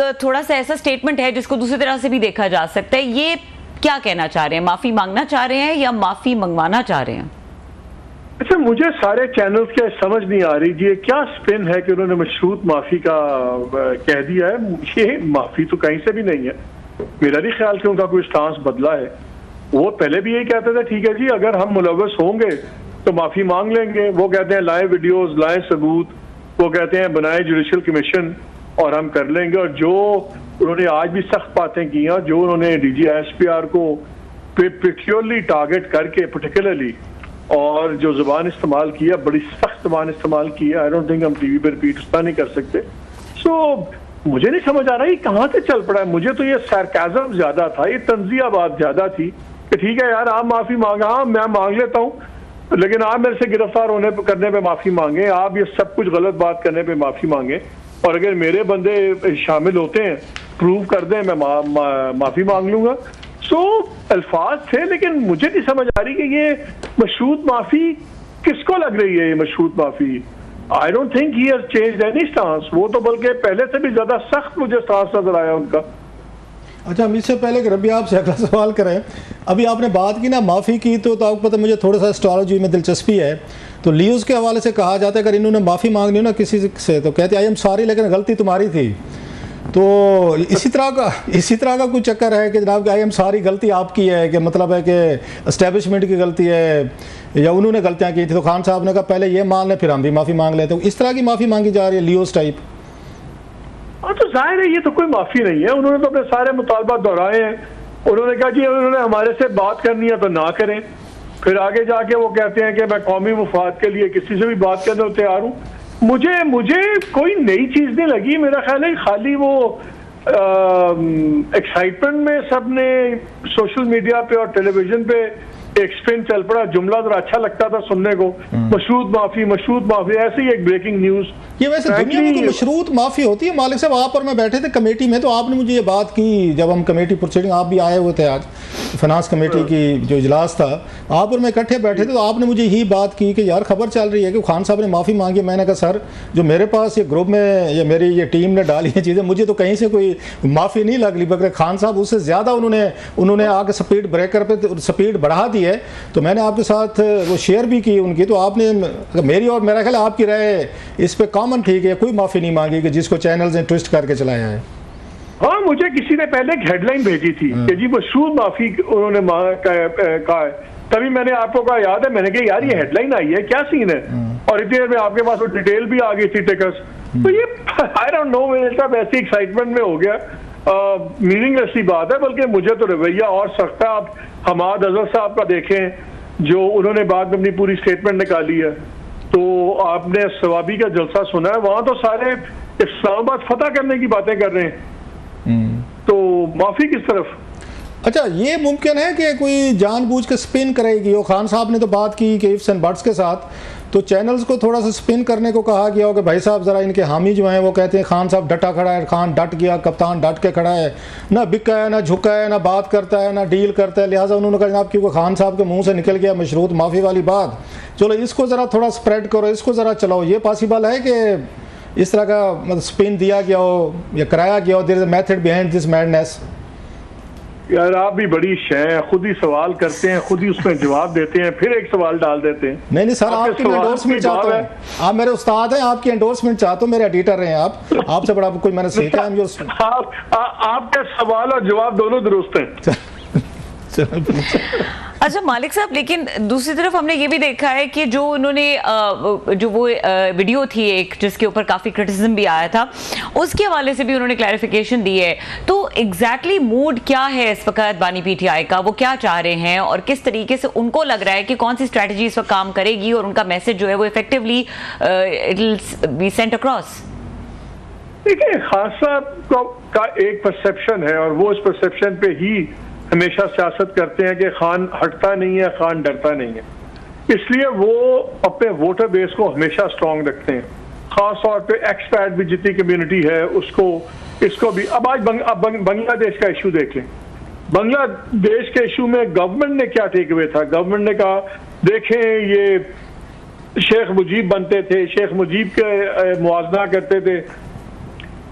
एक थोड़ा सा ऐसा स्टेटमेंट है जिसको दूसरी तरह से भी देखा जा सकता है, ये क्या कहना चाह रहे हैं? माफी मांगना चाह रहे हैं या माफी मंगवाना चाह रहे हैं? अच्छा, मुझे सारे चैनल्स क्या समझ नहीं आ रही जी, ये क्या स्पिन है कि उन्होंने मशरूत माफी का कह दिया है। ये माफी तो कहीं से भी नहीं है, मेरा नहीं ख्याल कि उनका कोई स्टांस बदला है। वो पहले भी यही कहते थे ठीक है जी अगर हम मुलवस होंगे तो माफी मांग लेंगे, वो कहते हैं लाए वीडियोस, लाए सबूत, वो कहते हैं बनाए जुडिशल कमीशन और हम कर लेंगे। और जो उन्होंने आज भी सख्त बातें की हैं, जो उन्होंने DG ISPR को पर्टिकुलरली टारगेट करके पर्टिकुलरली और जो जुबान इस्तेमाल किया, बड़ी सख्त जुबान इस्तेमाल किया, आई डोंट थिंक हम टीवी पर रिपीट उतना नहीं कर सकते। सो मुझे नहीं समझ आ रहा है कहाँ से चल पड़ा है। मुझे तो ये सार्काज़म ज्यादा था, ये तंजियाबाद ज्यादा थी कि ठीक है यार आप माफी मांगा, हाँ मैं मांग लेता हूँ, लेकिन आप मेरे से गिरफ्तार होने पर करने पर माफी मांगे, आप ये सब कुछ गलत बात करने पर माफी मांगे, और अगर मेरे बंदे शामिल होते हैं प्रूव कर दें मैं माफी मांग लूंगा। सो अल्फाज थे, लेकिन मुझे नहीं समझ आ रही कि ये मशरूत माफी किसको लग रही है। ये मशरूत माफी I don't think he has changed any stance, वो तो बल्कि पहले से भी ज्यादा सख्त मुझे स्टांस नजर आया उनका। अच्छा, हम इससे पहले कि रबी आपसे अगला सवाल करें, अभी आपने बात की ना माफ़ी की, तो आपको पता मुझे थोड़ा सा एस्ट्रोलॉजी में दिलचस्पी है, तो लीव्स के हवाले से कहा जाता है अगर इन्होंने माफ़ी मांगनी हो ना किसी से तो कहते आई एम सॉरी लेकिन गलती तुम्हारी थी। तो इसी तरह का कुछ चक्कर है कि जनाब आई एम सॉरी गलती आपकी है, कि मतलब है कि एस्टेब्लिशमेंट की गलती है या उन्होंने गलतियाँ की थी, तो खान साहब ने कहा पहले ये मान लें फिर हम भी माफ़ी मांग लें, तो इस तरह की माफ़ी मांगी जा रही है लीव्स टाइप। और तो जाहिर है ये तो कोई माफ़ी नहीं है, उन्होंने तो अपने सारे मुतालबा दोहराए हैं। उन्होंने कहा जी उन्होंने हमारे से बात करनी है तो ना करें, फिर आगे जाके वो कहते हैं कि मैं कौमी मुफाद के लिए किसी से भी बात करने को तैयार हूँ। मुझे कोई नई चीज़ नहीं लगी, मेरा ख्याल है खाली वो एक्साइटमेंट में सबने सोशल मीडिया पे और टेलीविजन पे एक स्पिन चल पड़ा, जुमला जरा अच्छा लगता था सुनने को, मशरूत माफी ऐसे ही एक ब्रेकिंग न्यूज। ये वैसे दुनिया में तो मशरूत माफी होती है। मालिक साहब आप और मैं बैठे थे कमेटी में, तो आपने मुझे ये बात की जब हम कमेटी प्रोसीडिंग, आप भी आए हुए थे आज फाइनेंस कमेटी की जो इजलास था, आप और मैं इकट्ठे बैठे थे, तो आपने मुझे यही बात की कि यार खबर चल रही है कि खान साहब ने माफ़ी मांगी। मैंने कहा सर जो मेरे पास ये ग्रुप में या मेरी ये टीम ने डाली है चीज़ें, मुझे तो कहीं से कोई माफ़ी नहीं लग रही, बल्कि खान साहब उससे ज़्यादा उन्होंने आके स्पीड ब्रेकर पर स्पीड बढ़ा दी है। तो मैंने आपके साथ वो शेयर भी की उनकी, तो आपने मेरी और मेरा ख्याल आपकी राय इस पे कॉमन ठीक है, कोई माफी नहीं मांगी कि जिसको चैनल्स ने ट्विस्ट करके चलाया है। हाँ, मुझे किसी ने पहले एक हेडलाइन भेजी थी कि जी मशरूत माफी उन्होंने कहा है, तभी मैंने आपको कहा याद है, मैंने कहा यार ये हेडलाइन आई है क्या सीन है, और इतनी देर में आपके पास वो डिटेल भी आ गई थी टेकस। तो ये आई डोंट नो मेरे साथ ऐसी एक्साइटमेंट में हो गया, मीनिंगलेस सी बात है, बल्कि मुझे तो रवैया और सख्त है। आप हमाद अजहर साहब का देखें जो उन्होंने बाद में अपनी पूरी स्टेटमेंट निकाली है, तो आपने सवाबी का जलसा सुना है, वहां तो सारे इस्लामाबाद फतह करने की बातें कर रहे हैं, तो माफी किस तरफ? अच्छा, ये मुमकिन है कि कोई जानबूझ के स्पिन करेगी हो, खान साहब ने तो बात की कि इफ्स एंड बट्स के साथ, तो चैनल्स को थोड़ा सा स्पिन करने को कहा गया हो कि भाई साहब जरा इनके हामी जो हैं वो कहते हैं खान साहब डटा खड़ा है, खान डट गया, कप्तान डट के खड़ा है, ना बिका है, ना झुका है, ना बात करता है, ना डील करता है, लिहाजा उन्होंने कहा जनाब क्योंकि खान साहब के मुंह से निकल गया मशरूत माफ़ी वाली बात, चलो इसको ज़रा थोड़ा स्प्रेड करो, इसको ज़रा चलाओ। ये पॉसिबल है कि इस तरह का मतलब स्पिन दिया गया हो या कराया गया हो, there is a method behind this madness. यार आप भी बड़ी शय हैं, खुद ही सवाल करते हैं, खुद ही उसमें जवाब देते हैं, फिर एक सवाल डाल देते हैं। नहीं नहीं सर, आपकी एंडोर्समेंट चाहता हूं, आप मेरे उस्ताद हैं, आपकी एंडोर्समेंट चाहता हूं, मेरे एडिटर हैं आप, आपसे बड़ा कोई मैंने सीखा है। आपके सवाल और जवाब दोनों दुरुस्त हैं। अच्छा मालिक साहब, लेकिन दूसरी तरफ हमने ये भी देखा है कि जो उन्होंने जो वो वीडियो थी एक जिसके ऊपर काफ़ी क्रिटिसिज्म भी आया था, उसके हवाले से भी उन्होंने क्लैरिफिकेशन दी है। तो एग्जैक्टली मूड क्या है इस वक्त बानी PTI का, वो क्या चाह रहे हैं और किस तरीके से उनको लग रहा है कि कौन सी स्ट्रैटेजी इस वक्त काम करेगी और उनका मैसेज जो है वो effectively it will be sent across? देखिए खान साहब का एक परसेप्शन है और वो इस परसेप्शन पे ही हमेशा सियासत करते हैं कि खान हटता नहीं है, खान डरता नहीं है, इसलिए वो अपने वोटर बेस को हमेशा स्ट्रांग रखते हैं, खास तौर पे एक्सपैट भी जितनी कम्युनिटी है उसको, इसको भी। अब आज बांग्लादेश का इशू देख लें, बांग्लादेश के इशू में गवर्नमेंट ने क्या टेक अवे था, गवर्नमेंट ने कहा देखें ये शेख मुजीब बनते थे, शेख मुजीब के मुआवजा करते थे,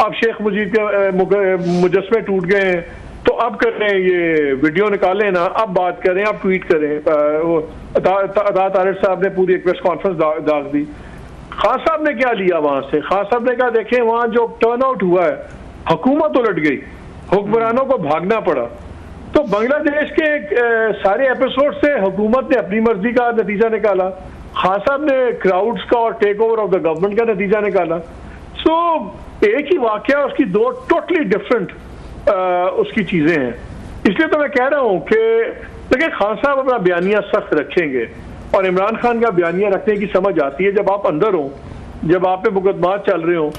अब शेख मुजीब के मुजस्मे टूट गए हैं, तो अब करें ये वीडियो निकालें ना, अब बात करें, अब ट्वीट करें। अदालत आरिफ साहब ने पूरी एक प्रेस कॉन्फ्रेंस डाल दी। खान साहब ने क्या लिया वहाँ से? खान साहब ने कहा देखें वहाँ जो टर्न आउट हुआ है, हुकूमत उलट गई, हुक्मरानों को भागना पड़ा। तो बांग्लादेश के सारे एपिसोड से हुकूमत ने अपनी मर्जी का नतीजा निकाला, खान साहब ने क्राउड्स का और take over of the government का नतीजा निकाला। सो एक ही वाकया, उसकी दो टोटली डिफरेंट उसकी चीज़ें हैं। इसलिए तो मैं कह रहा हूँ कि देखिए खान साहब अपना बयानिया सख्त रखेंगे और इमरान खान का बयानिया रखने की समझ आती है जब आप अंदर हों, जब आप पे मुकदमा चल रहे हों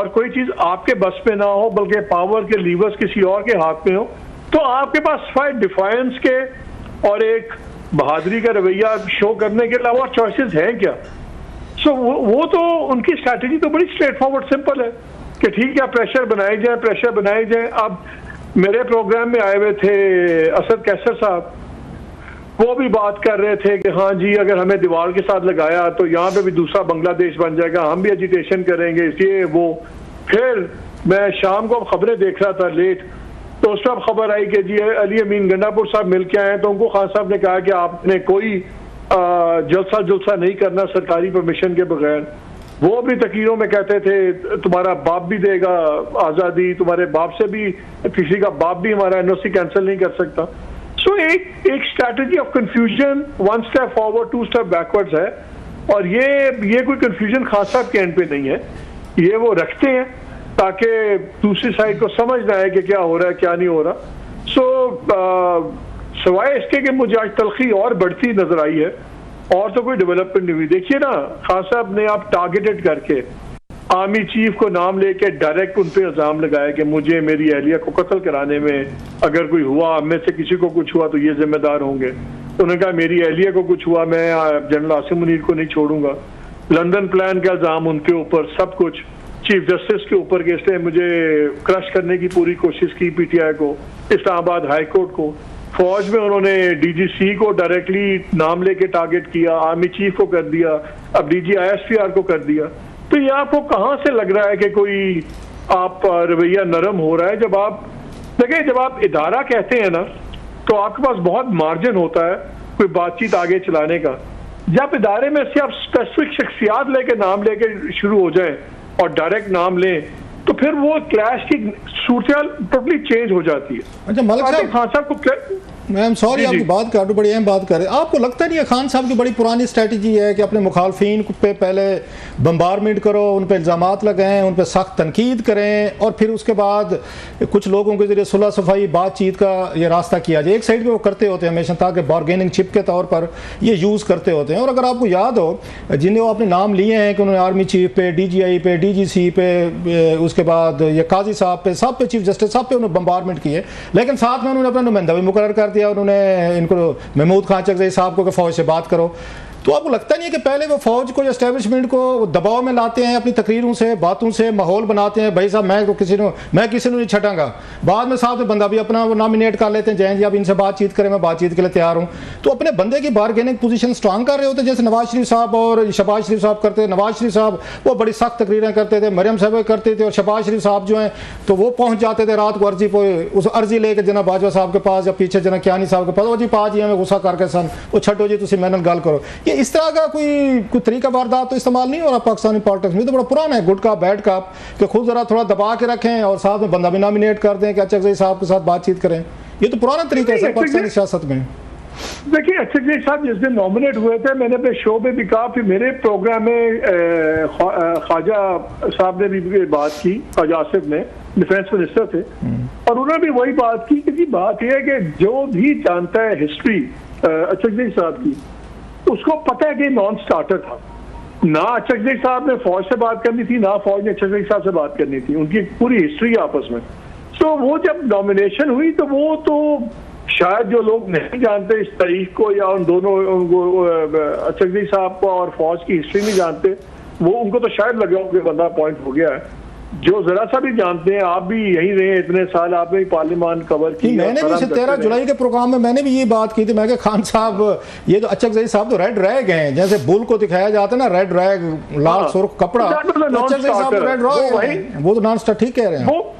और कोई चीज़ आपके बस में ना हो बल्कि पावर के लीवर्स किसी और के हाथ में हो, तो आपके पास फाइट डिफायंस के और एक बहादुरी का रवैया शो करने के अलावा चॉइसेस हैं क्या? सो वो तो उनकी स्ट्रैटेजी तो बड़ी स्ट्रेट फॉरवर्ड सिंपल है कि ठीक है प्रेशर बनाए जाए, प्रेशर बनाए जाए। अब मेरे प्रोग्राम में आए हुए थे असद कैसर साहब, वो भी बात कर रहे थे कि हाँ जी अगर हमें दीवार के साथ लगाया तो यहाँ पे भी दूसरा बांग्लादेश बन जाएगा, हम भी एजिटेशन करेंगे इसलिए वो। फिर मैं शाम को खबरें देख रहा था लेट, तो उस पर खबर आई कि जी अली अमीन गंडापुर साहब मिल के आए तो उनको खान साहब ने कहा कि आपने कोई जलसा जुलसा नहीं करना सरकारी परमिशन के बगैर। वो अपनी तकरीरों में कहते थे तुम्हारा बाप भी देगा आज़ादी, तुम्हारे बाप से भी किसी का बाप भी हमारा NOC कैंसिल नहीं कर सकता। सो एक strategy of confusion, one step forward two step backwards है, और ये कोई कन्फ्यूजन खान साहब के एंड पे नहीं है, ये वो रखते हैं ताकि दूसरी साइड को समझ ना आए कि क्या हो रहा है क्या नहीं हो रहा। सो सवाए इसके कि मुझे आज तलखी और बढ़ती नजर आई है और तो कोई डेवलपमेंट नहीं हुई। देखिए ना खान साहब ने आप टारगेटेड करके आर्मी चीफ को नाम लेके डायरेक्ट उन पर इल्जाम लगाया कि मुझे मेरी अहलिया को कत्ल कराने में अगर कोई हुआ, हम में से किसी को कुछ हुआ तो ये जिम्मेदार होंगे। तो उन्होंने कहा मेरी अहलिया को कुछ हुआ मैं जनरल आसिम मुनीर को नहीं छोड़ूंगा। लंदन प्लान का इल्ज़ाम उनके ऊपर, सब कुछ चीफ जस्टिस के ऊपर, के इसने मुझे क्रश करने की पूरी कोशिश की, PTI को, इस्लामाबाद हाई कोर्ट को, फौज में उन्होंने DGC को डायरेक्टली नाम लेके टारगेट किया, आर्मी चीफ को कर दिया, अब DG ISPR को कर दिया। तो ये आपको कहाँ से लग रहा है कि कोई आप रवैया नरम हो रहा है? जब आप देखिए जब आप इदारा कहते हैं ना तो आपके पास बहुत मार्जिन होता है कोई बातचीत आगे चलाने का। जब इदारे में से आप स्पेसिफिक शख्सियात लेके नाम लेके शुरू हो जाए और डायरेक्ट नाम लें तो फिर वो क्लैश की सूरत टोटली चेंज हो जाती है। अच्छा मलिक साहब, खान साहब को मैम सॉरी आपकी बात काटो, बड़ी अहम बात कर रहे हैं। आपको लगता नहीं है खान साहब की बड़ी पुरानी स्ट्रेटजी है कि अपने मुखालफिन पे पहले बम्बारमेंट करो, उन पर इल्ज़ामात लगाएं, उन पर सख्त तनकीद करें और फिर उसके बाद कुछ लोगों के जरिए सुलह सफाई बातचीत का ये रास्ता किया जाए। एक साइड पर वो करते होते हैं हमेशा ताकि बारगेनिंग चिप के तौर पर ये यूज़ करते होते हैं। और अगर आपको याद हो जिन्हें आपने नाम लिए हैं कि उन्होंने आर्मी चीफ पे, DGI पे, DGC पे, उसके बाद ये काजी साहब पे, सब पे, चीफ जस्टिस सब पे उन्होंने बम्बारमेंट किए, लेकिन साथ में उन्होंने अपना नुमाइंदा भी मुकर्रर कर दिया। उन्होंने इनको महमूद खान चकज़ई साहब को फौज से बात करो। तो आपको लगता नहीं है कि पहले वो फौज को या एस्टेब्लिशमेंट को दबाव में लाते हैं अपनी तकरीरों से, बातों से, माहौल बनाते हैं, भाई साहब मैं किसी को नहीं छटांगा, बाद में साहब ने बंदा भी अपना वो नॉमिनेट कर लेते हैं, जैन जी आप इनसे बातचीत करें, मैं बातचीत के लिए तैयार हूँ। तो अपने बंदे की बारगेनिंग पोजीशन स्ट्रांग कर रहे होते, जैसे नवाज शरीफ साहब और शहबाज शरीफ साहब करते। नवाज शरीफ साहब वो बड़ी सख्त तकरीरें करते थे, मरियम साहब करते थे, और शहबाज शरीफ साहब जो हैं तो वो पहुँच जाते थे रात को अर्जी को, उस अर्जी लेकर जना बाजवा साहब के पास या पीछे जना कियानी साहब के पास, वो जी पाँच जी हमें गुस्सा करके सन वो छठो जी तुम मैनल गल करो। ये इस तरह का कोई तरीका वारदात तो इस्तेमाल नहीं हो रहा पाकिस्तानी पॉलिटिक्स में, तो बड़ा पुराना है गुटका बैठ का कि खुद जरा थोड़ा दबा के रखें और साथ में बंदा भी नॉमिनेट कर दें कि चकज़ई साहब के साथ बातचीत करें। ये तो पुराना तरीका है पाकिस्तानी सियासत में। देखिए चकज़ई साहब जिस दिन नॉमिनेट हुए थे, मैंने अपने शो में भी कहा, फिर मेरे प्रोग्राम में ख्वाजा साहब ने भी बात की, ख्वाजा आसिफ ने डिफेंस मिनिस्टर थे, और उन्होंने भी वही बात की कि बात यह है कि जो भी जानता है हिस्ट्री चकज़ई साहब की उसको पता है कि नॉन स्टार्टर था ना। चकज़ई साहब ने फौज से बात करनी थी ना फौज ने चकज़ई साहब से बात करनी थी, उनकी पूरी हिस्ट्री आपस में। तो वो जब नॉमिनेशन हुई तो वो तो शायद जो लोग नहीं जानते इस तारीख को या उन दोनों चकज़ई साहब को और फौज की हिस्ट्री नहीं जानते, वो उनको तो शायद लगा कि बंदा अपॉइंट हो गया है। जो जरा सा भी जानते हैं, आप भी यही रहे इतने साल, आपने भी पार्लियामान कवर की। मैंने भी 13 जुलाई के प्रोग्राम में मैंने भी ये बात की थी, मैं खान साहब ये जो अचक ज़ई साहब तो रेड रैग हैं, जैसे बुल को दिखाया जाता है ना रेड रैग, लाल सुर्ख कपड़ा, वो तो नॉन स्टार ठीक कह रहे हैं।